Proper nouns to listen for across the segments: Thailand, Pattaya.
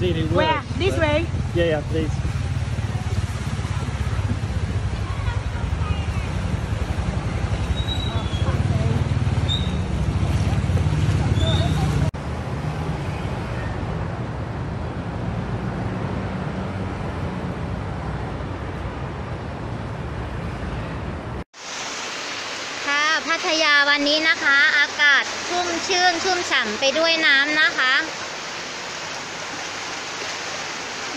city west. Where? This way? Yeah, yeah, please.วันนี้นะคะอากาศชุ่มชื่นชุ่มฉ่ำไปด้วยน้ำนะคะ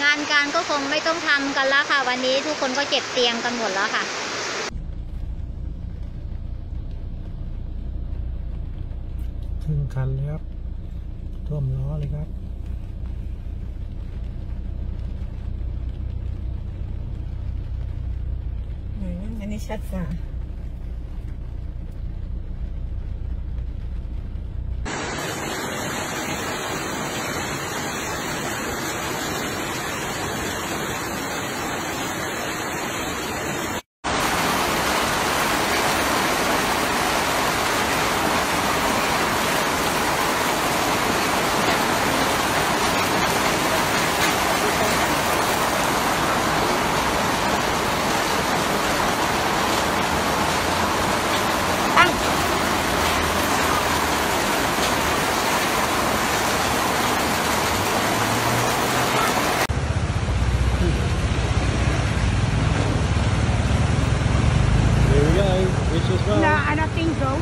งานการก็คงไม่ต้องทำกันแล้วค่ะวันนี้ทุกคนก็เก็บเตียงกันหมดแล้วค่ะถึงคันเลยครับท่วมล้อเลยครับอันนี้ชัดจ้ะ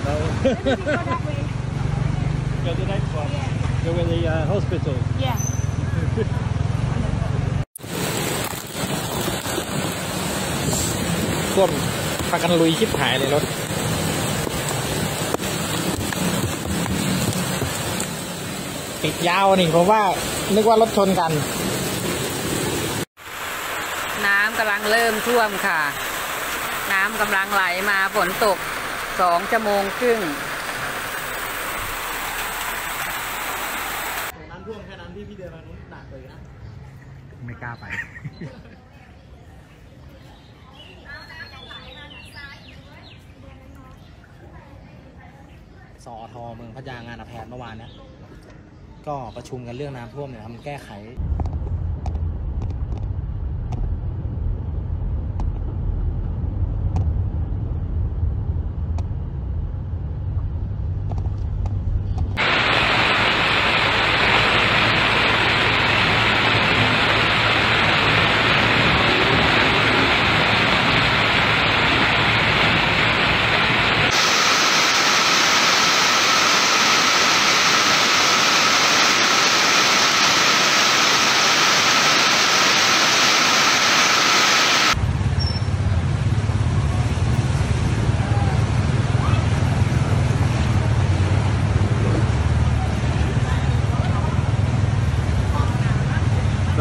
Go that way. Go the next one. Yeah. Go in the hospital. Yeah. ท่วมพากันลุยชิบหายเลยรถติดยาวนี่ผมว่านึกว่ารถชนกันน้ำกำลังเริ่มท่วมค่ะน้ำกำลังไหลมาฝนตก2 ชั่วโมงครึ่งน้ำท่วมแค่นั้นที่พี่เดินมาโน้นหนักเลยนะไม่กล้าไปสอทอเมืองพัทยางานอาแพทเมื่อวานเนี่ยก็ประชุมกันเรื่องน้ำท่วมเนี่ยทำแก้ไข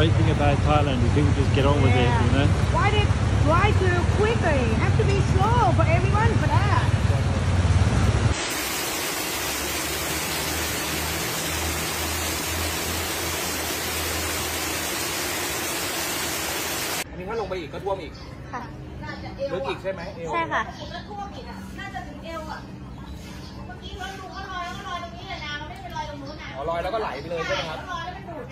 Great thing about Thailand, you can just get on with it, you know. Why did fly too quickly? Have to be slow for everyone for that. อันนี้ถ้าลงไปอีกก็ท่วมอีกค่ะลึกอีกใช่ไหมใช่ค่ะแล้วท่วมอีกอ่ะน่าจะถึงเอวอ่ะเมื่อกี้รถดูก็ลอยแล้วก็ลอยตรงนี้เลยนะมันไม่เป็นลอยตรงนู้นนะอ๋อลอยแล้วก็ไหลไปเลยใช่ไหมครับโอ้ย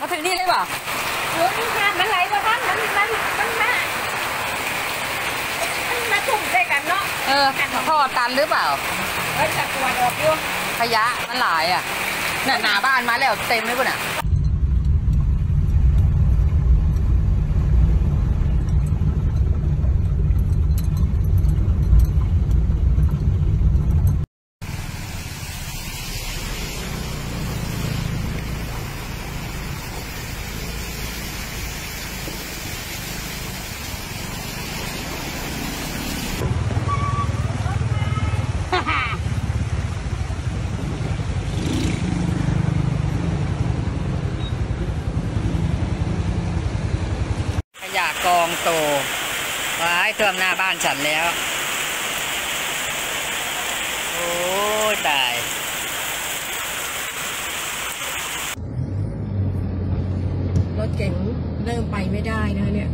มาถึงนี่เลยว่ะโอ้ยนี่ค่ะมันไหลมาบ้างมันมาถุ่มใส่กันเนาะท่อตันหรือเปล่าเฮ้ยจัดตัวออกด้วยขยะมันหลายอ่ะหน้าบ้านมาแล้วเต็มเลยคุณอ่ะกองโตไว้เติมหน้าบ้านฉันแล้ว โอ้ตายรถเก๋งเริ่มไปไม่ได้นะเนี่ย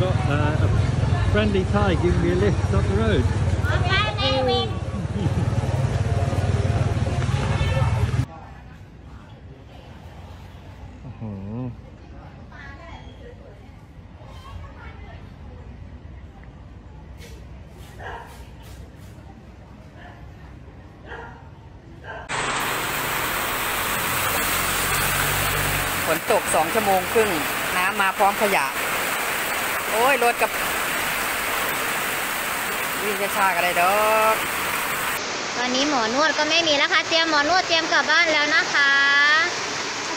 A friendly Thai giving me a lift up the road. Rain took 2 hours and a half. Water came with garbage.โอ้ยรถกับวิ่งช้าๆกันเลยดอกตอนนี้หมอนวดก็ไม่มีแล้วค่ะเตรียมหมอนวดเตรียมกลับบ้านแล้วนะคะ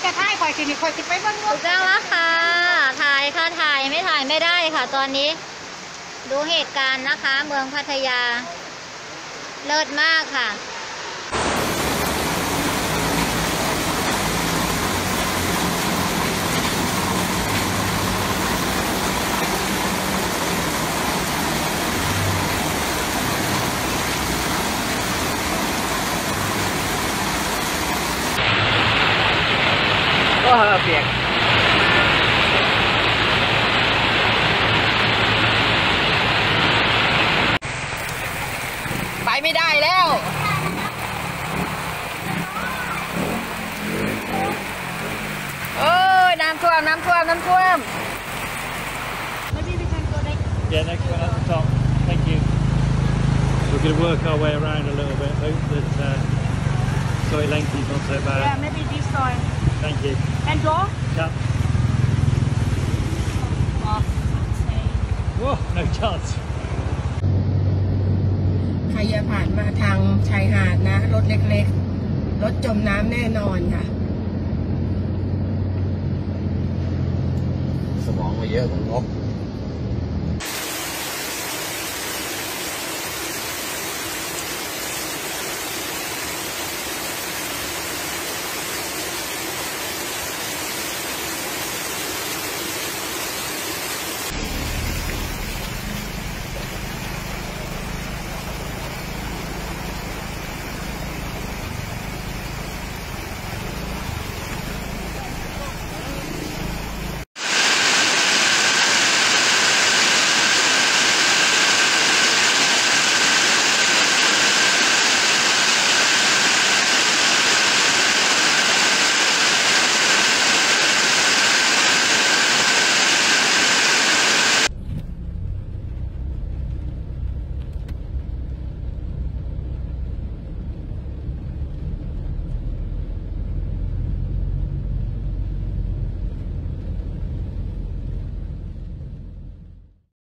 จะถ่ายคอยสิคอยสิไปบ้านนวดถูกแล้วค่ะถ่ายค่ะถ่ายไม่ถ่ายไม่ได้ค่ะตอนนี้ดูเหตุการณ์นะคะเมืองพัทยาเลิศมากค่ะเปียกไปไม่ได้แล้วโอ้ยน้ำท่วมน้ำท่วมน้ำท่วม Maybe we can go next. Yeah, next one at the top. Thank you. We're going to work our way around a little bit. Hope that soy length is not so bad. Yeah, maybe this soy.Thank you. And go? Yeah. Whoa, no chance. ใครอย่าผ่านมาทางชายหาดนะรถเล็กๆรถจมน้ำแน่นอนค่ะสมองมาเยอะของนก